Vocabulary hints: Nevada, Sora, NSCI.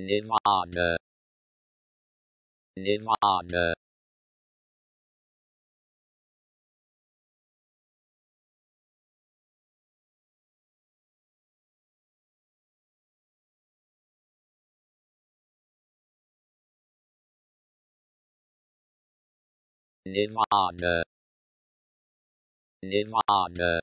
Nevada. Nevada. Nevada. Nevada.